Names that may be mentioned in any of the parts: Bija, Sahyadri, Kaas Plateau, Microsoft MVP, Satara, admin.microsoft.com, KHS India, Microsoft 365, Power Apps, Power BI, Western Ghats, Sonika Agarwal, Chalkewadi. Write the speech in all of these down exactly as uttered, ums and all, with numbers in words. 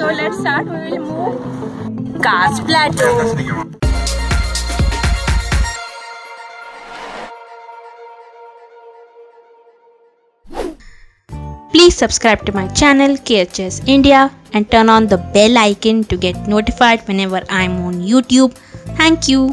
So let's start. We will move Kaas Plateau. Please subscribe to my channel K H S India and turn on the bell icon to get notified whenever I'm on YouTube. Thank you.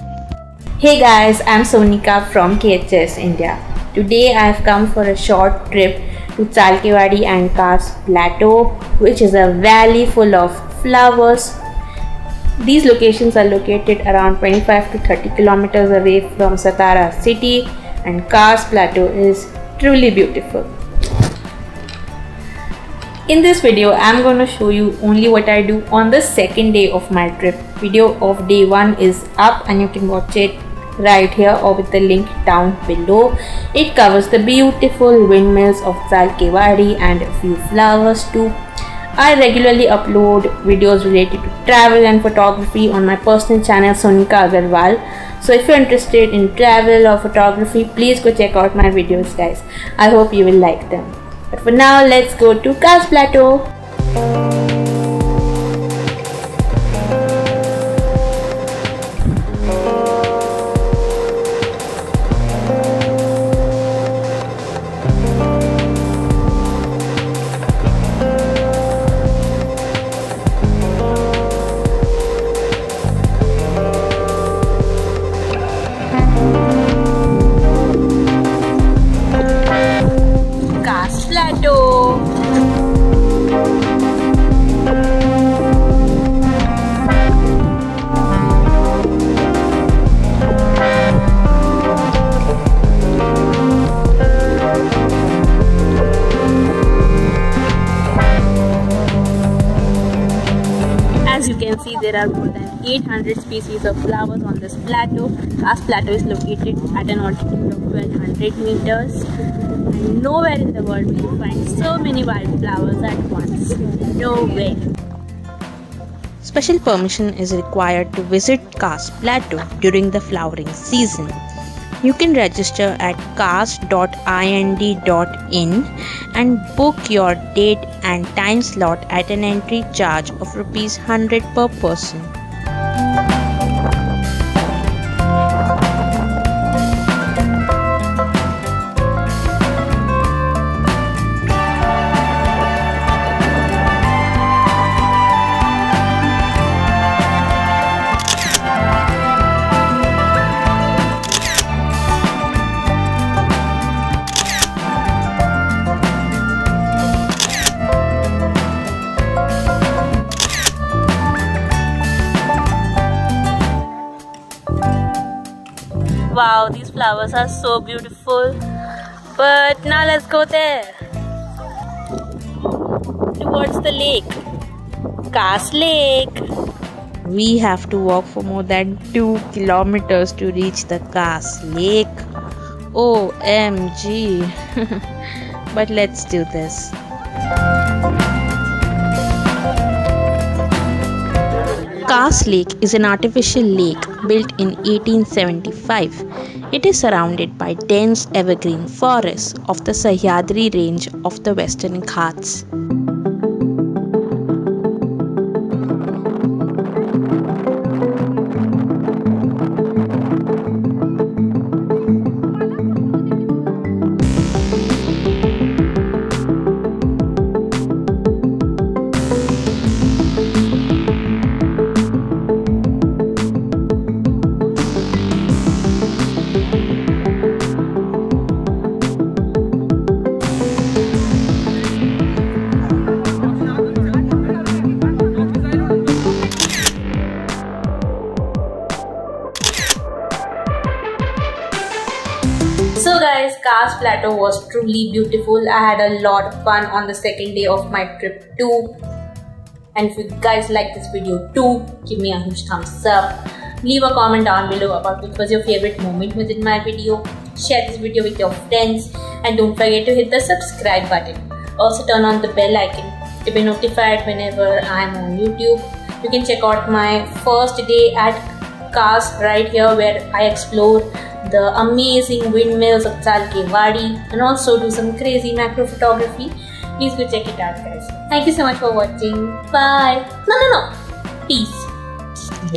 Hey guys, I'm Sonika from K H S India. Today I've come for a short trip to Chalkewadi and Kaas Plateau, which is a valley full of flowers. These locations are located around twenty-five to thirty kilometers away from Satara city, and Kaas Plateau is truly beautiful. In this video, I'm going to show you only what I do on the second day of my trip. Video of day one is up and you can watch it right here or with the link down below. It covers the beautiful windmills of Chalkewadi and a few flowers too. I regularly upload videos related to travel and photography on my personal channel Sonika Agarwal. So if you're interested in travel or photography, please go check out my videos guys. I hope you will like them. But for now, let's go to Kaas Plateau. As you can see, there are more than eight hundred species of flowers on this plateau. Kaas Plateau is located at an altitude of twelve hundred meters. And nowhere in the world will you find so many wildflowers at once. Nowhere. Special permission is required to visit Kaas Plateau during the flowering season. You can register at kaas dot ind dot in and book your date and time slot at an entry charge of rupees one hundred per person. Wow, these flowers are so beautiful. But now let's go there. Towards the lake. Kaas Lake. We have to walk for more than two kilometers to reach the Kaas Lake. O M G. But let's do this. Kaas Lake is an artificial lake built in eighteen seventy-five. It is surrounded by dense evergreen forests of the Sahyadri range of the Western Ghats. So guys, Kaas Plateau was truly beautiful. I had a lot of fun on the second day of my trip too. And if you guys like this video too, give me a huge thumbs up. Leave a comment down below about which was your favorite moment within my video. Share this video with your friends and don't forget to hit the subscribe button. Also turn on the bell icon to be notified whenever I'm on YouTube. You can check out my first day at Kaas right here where I explore the amazing windmills of Chalkewadi and also do some crazy macro photography. Please do check it out, guys. Thank you so much for watching. Bye. No, no, no. Peace.